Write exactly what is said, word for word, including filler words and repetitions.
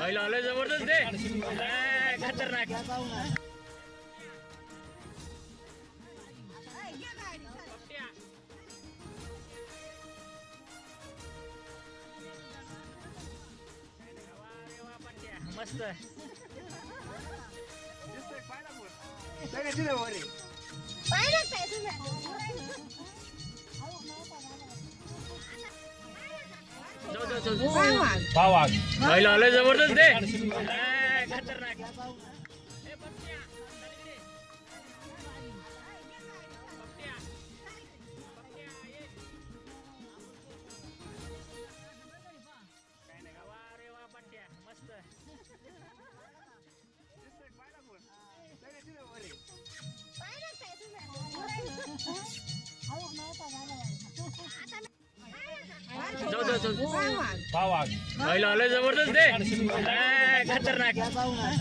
जबरदस्त दे खतरनाक। मस्त जबरदस्त दे खतरनाक। जबरदस्त दे खतरनाक।